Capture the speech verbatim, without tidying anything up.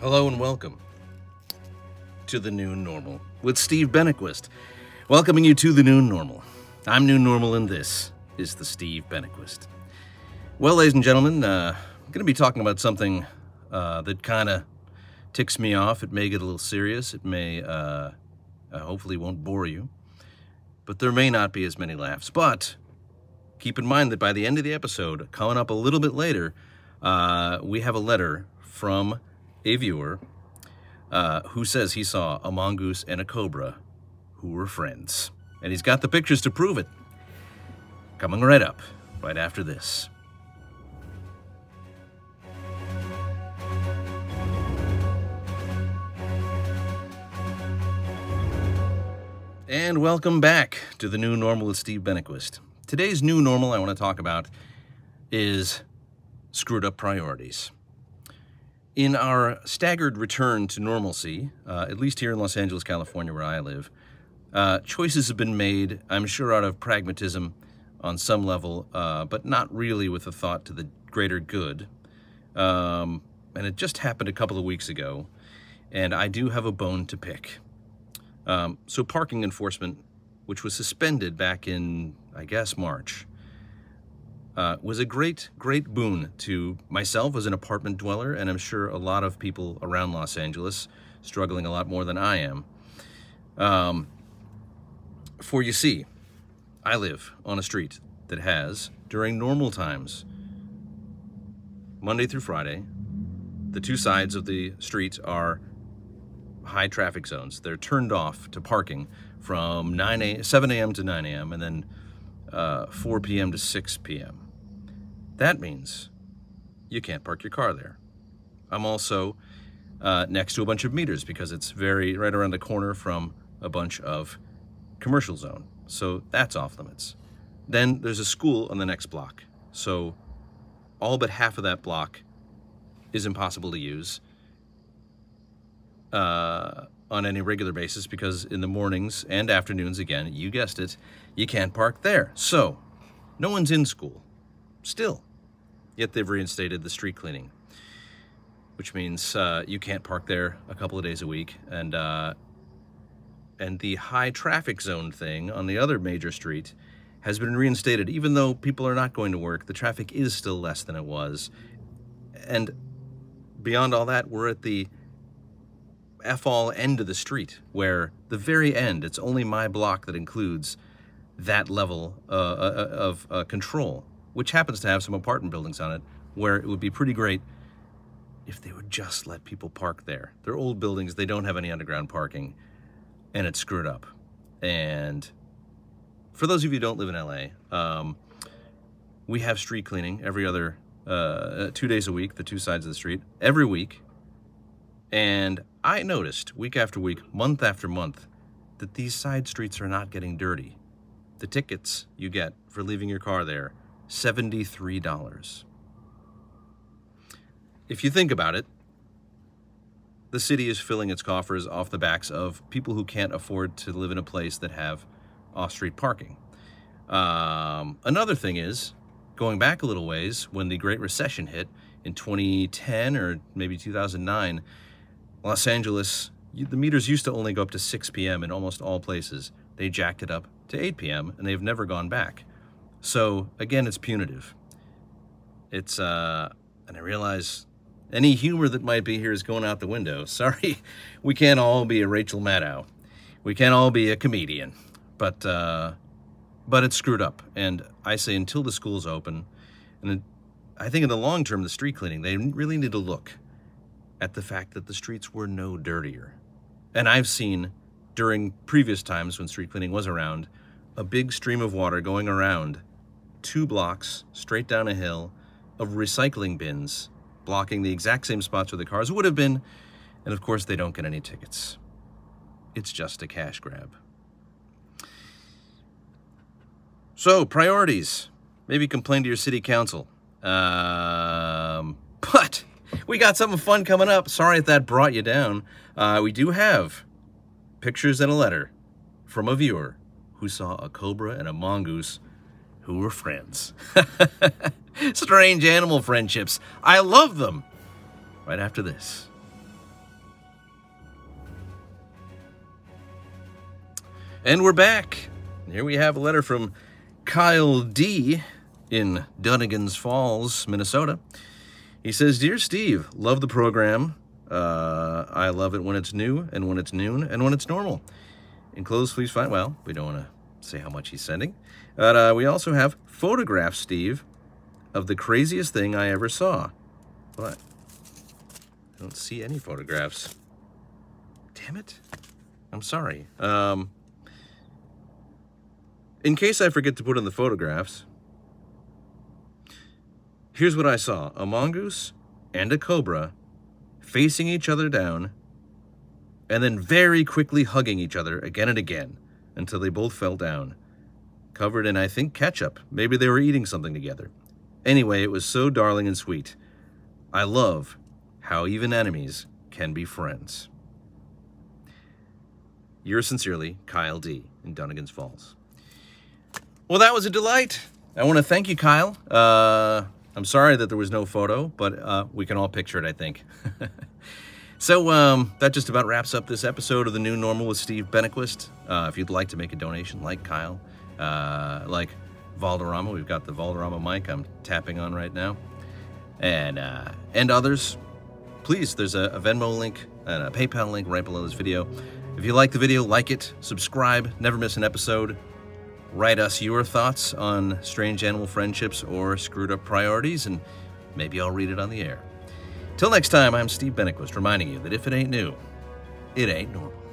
Hello and welcome to the new normal with Steve Benaquist, welcoming you to the new normal. I'm new normal, and this is the Steve Benaquist. Well, ladies and gentlemen, uh, I'm going to be talking about something uh, that kind of ticks me off. It may get a little serious. It may, uh, uh, hopefully, won't bore you, but there may not be as many laughs. But keep in mind that by the end of the episode, coming up a little bit later, uh, we have a letter from a viewer uh, who says he saw a mongoose and a cobra who were friends. And he's got the pictures to prove it. Coming right up, right after this. And welcome back to the new normal with Steve Benaquist. Today's new normal I want to talk about is screwed up priorities. In our staggered return to normalcy, uh, at least here in Los Angeles, California, where I live, uh, choices have been made, I'm sure out of pragmatism on some level, uh, but not really with a thought to the greater good. Um, and it just happened a couple of weeks ago, and I do have a bone to pick. Um, so parking enforcement, which was suspended back in, I guess, March, Uh, was a great, great boon to myself as an apartment dweller, and I'm sure a lot of people around Los Angeles struggling a lot more than I am. Um, for you see, I live on a street that has, during normal times, Monday through Friday, the two sides of the street are high traffic zones. They're turned off to parking from seven a m to nine a m and then uh, four p m to six p m That means you can't park your car there. I'm also uh, next to a bunch of meters because it's very right around the corner from a bunch of commercial zone. So that's off limits. Then there's a school on the next block. So all but half of that block is impossible to use uh, on any regular basis because in the mornings and afternoons, again, you guessed it, you can't park there. So no one's in school still. Yet they've reinstated the street cleaning, which means uh, you can't park there a couple of days a week. And, uh, and the high traffic zone thing on the other major street has been reinstated. Even though people are not going to work, the traffic is still less than it was. And beyond all that, we're at the F-all end of the street, where the very end, it's only my block that includes that level uh, of uh, control, which happens to have some apartment buildings on it, where it would be pretty great if they would just let people park there. They're old buildings, they don't have any underground parking, and it's screwed up. And for those of you who don't live in L A, um, we have street cleaning every other, uh, two days a week, the two sides of the street, every week. And I noticed week after week, month after month, that these side streets are not getting dirty. The tickets you get for leaving your car there, seventy-three dollars. If you think about it, the city is filling its coffers off the backs of people who can't afford to live in a place that have off-street parking. Um, another thing is, going back a little ways, when the Great Recession hit in twenty ten or maybe two thousand nine, Los Angeles, the meters used to only go up to six p m in almost all places. They jacked it up to eight p m and they've never gone back. So again, it's punitive. It's, uh, and I realize any humor that might be here is going out the window. Sorry, we can't all be a Rachel Maddow. We can't all be a comedian, but, uh, but it's screwed up. And I say until the schools open, and it, I think in the long term, the street cleaning, they really need to look at the fact that the streets were no dirtier. And I've seen during previous times when street cleaning was around, a big stream of water going around two blocks straight down a hill of recycling bins, blocking the exact same spots where the cars would have been. And of course, they don't get any tickets. It's just a cash grab. So priorities, maybe complain to your city council. Um, but we got something fun coming up. Sorry if that brought you down. Uh, we do have pictures and a letter from a viewer who saw a cobra and a mongoose who were friends. Strange animal friendships. I love them. Right after this. And we're back. Here we have a letter from Kyle D. in Dunnigan's Falls, Minnesota. He says, "Dear Steve, love the program. Uh, I love it when it's new and when it's noon and when it's normal. Enclosed, please find..." Well, we don't want to say how much he's sending. But uh, we also have photographs, Steve, of the craziest thing I ever saw. What? I don't see any photographs. Damn it. I'm sorry. Um, in case I forget to put in the photographs, here's what I saw. A mongoose and a cobra facing each other down and then very quickly hugging each other again and again until they both fell down, covered in, I think, ketchup. Maybe they were eating something together. Anyway, it was so darling and sweet. I love how even enemies can be friends. Yours sincerely, Kyle D. in Dunnigan's Falls. Well, that was a delight. I want to thank you, Kyle. Uh, I'm sorry that there was no photo, but uh, we can all picture it, I think. So um, that just about wraps up this episode of The New Normal with Steve Benaquist. Uh, if you'd like to make a donation, like Kyle, uh, like Valderrama, we've got the Valderrama mic I'm tapping on right now, and, uh, and others, please, there's a, a Venmo link and a PayPal link right below this video. If you like the video, like it, subscribe, never miss an episode. Write us your thoughts on strange animal friendships or screwed up priorities, and maybe I'll read it on the air. Till next time, I'm Steve Benaquist, reminding you that if it ain't new, it ain't normal.